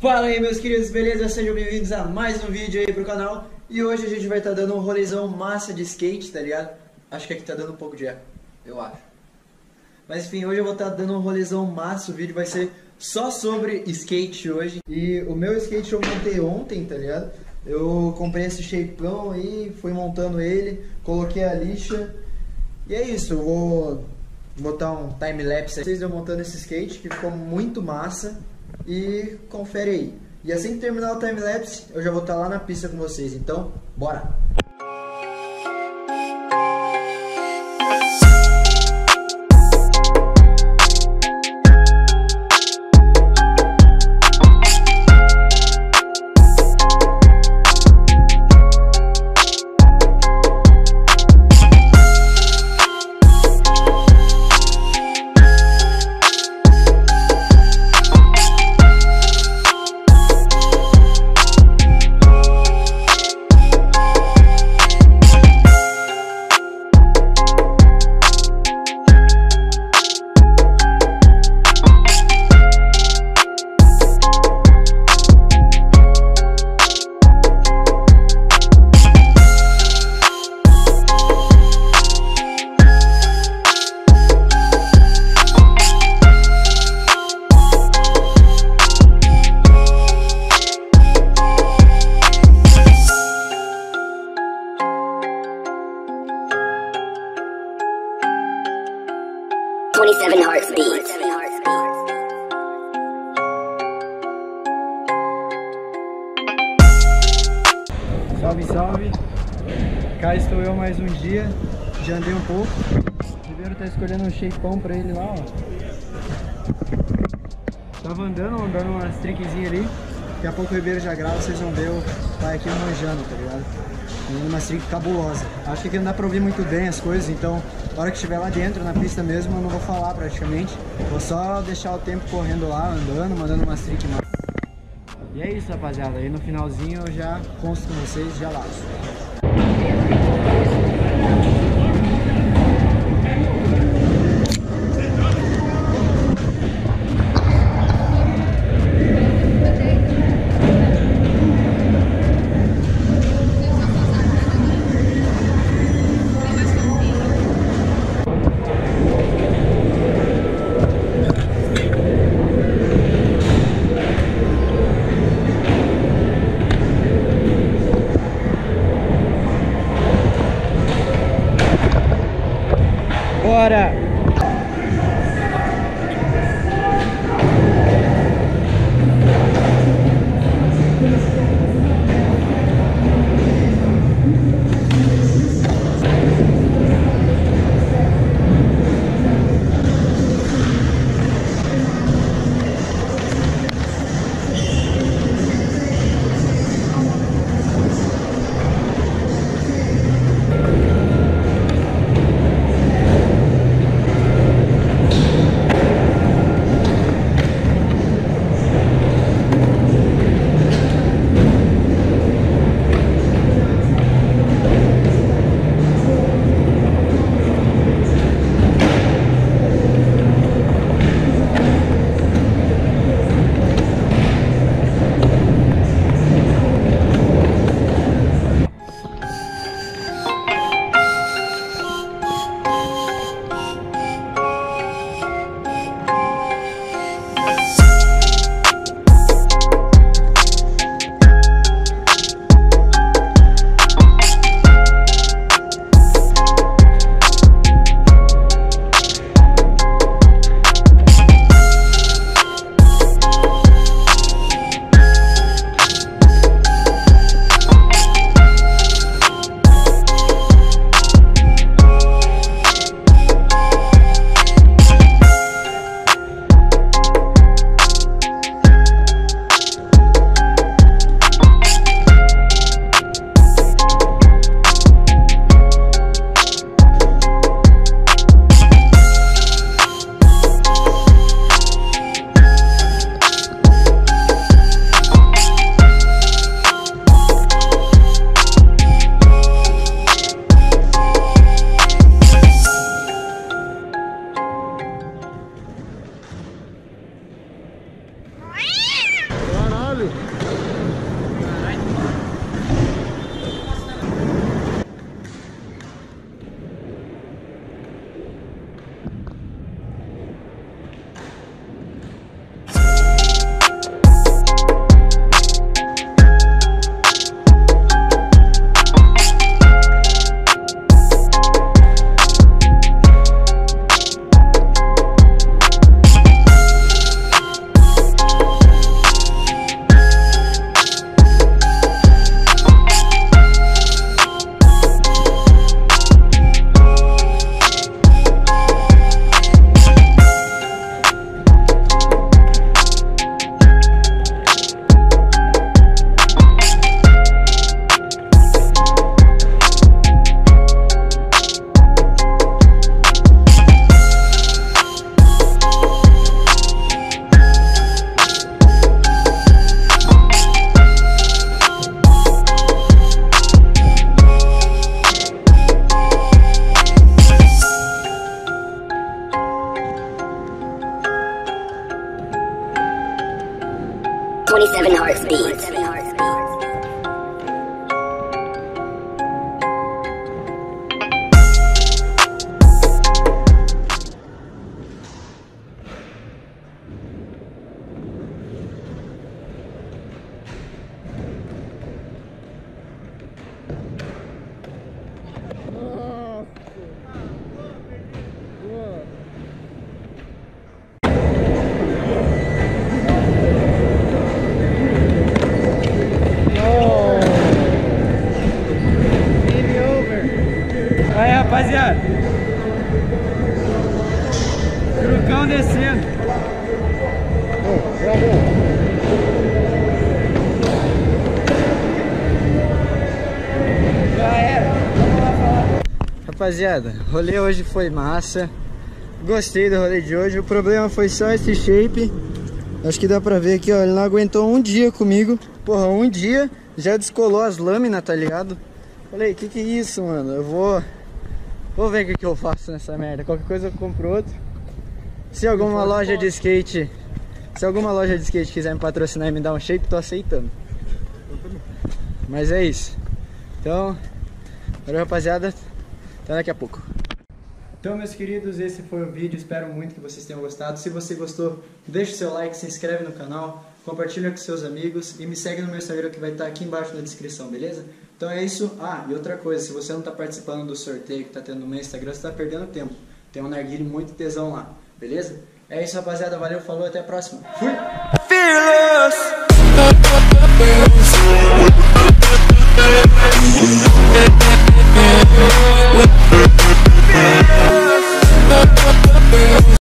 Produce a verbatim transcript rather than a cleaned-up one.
Fala aí, meus queridos, beleza? Sejam bem-vindos a mais um vídeo aí pro canal. E hoje a gente vai estar tá dando um rolezão massa de skate, tá ligado? Acho que aqui tá dando um pouco de eco, eu acho. Mas enfim, hoje eu vou estar tá dando um rolezão massa. O vídeo vai ser só sobre skate hoje. E o meu skate eu montei ontem, tá ligado? Eu comprei esse shapeão aí, fui montando ele, coloquei a lixa. E é isso, eu vou botar um time-lapse aí. Vocês estão montando esse skate que ficou muito massa. E confere aí. E assim que terminar o time-lapse, eu já vou estar lá na pista com vocês. Então, bora! twenty-seven Hearts Beats. Salve, salve! Cá estou eu mais um dia, já andei um pouco. O Ribeiro tá escolhendo um shapeão pra ele lá, ó. Tava andando, andando umas trickzinhas ali. Daqui a pouco o Ribeiro já grava, vocês vão ver o pai aqui manjando, tá ligado? Andando umas trick cabulosas. Acho que aqui não dá pra ouvir muito bem as coisas, então a hora que estiver lá dentro, na pista mesmo, eu não vou falar praticamente. Vou só deixar o tempo correndo lá, andando, mandando umas trick mais. E é isso, rapaziada. Aí no finalzinho eu já consto com vocês, já laço. twenty-seven Hearts Beats. Aí, rapaziada, trucão descendo. Já era, vamos lá falar. Rapaziada, o rolê hoje foi massa. Gostei do rolê de hoje. O problema foi só esse shape. Acho que dá pra ver aqui, ó. Ele não aguentou um dia comigo. Porra, um dia já descolou as lâminas, tá ligado? Falei, que que é isso, mano? Eu vou... Vou ver o que, que eu faço nessa merda. Qualquer coisa eu compro outro. Se alguma loja de skate, se alguma loja de skate quiser me patrocinar e me dar um shape, tô aceitando. Mas é isso. Então, valeu, rapaziada. Até daqui a pouco. Então, meus queridos, esse foi o vídeo. Espero muito que vocês tenham gostado. Se você gostou, deixa o seu like, se inscreve no canal, compartilha com seus amigos e me segue no meu Instagram que vai estar aqui embaixo na descrição, beleza? Então é isso. Ah, e outra coisa, se você não está participando do sorteio que está tendo no meu Instagram, você está perdendo tempo. Tem um narguilho muito tesão lá, beleza? É isso, rapaziada. Valeu, falou, até a próxima. Fui!